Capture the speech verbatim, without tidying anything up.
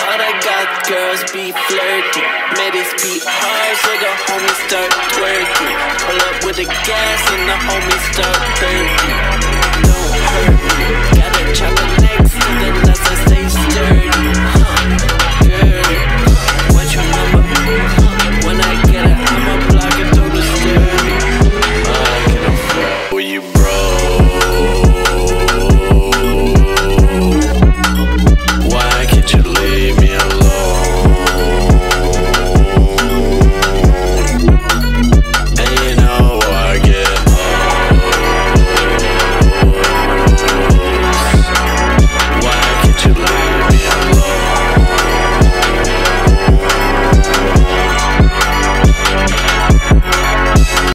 other got girls be flirty. Medics be hard, so the homies start twerking. Pull up with the gas and the homies start burning. Don't hurt me.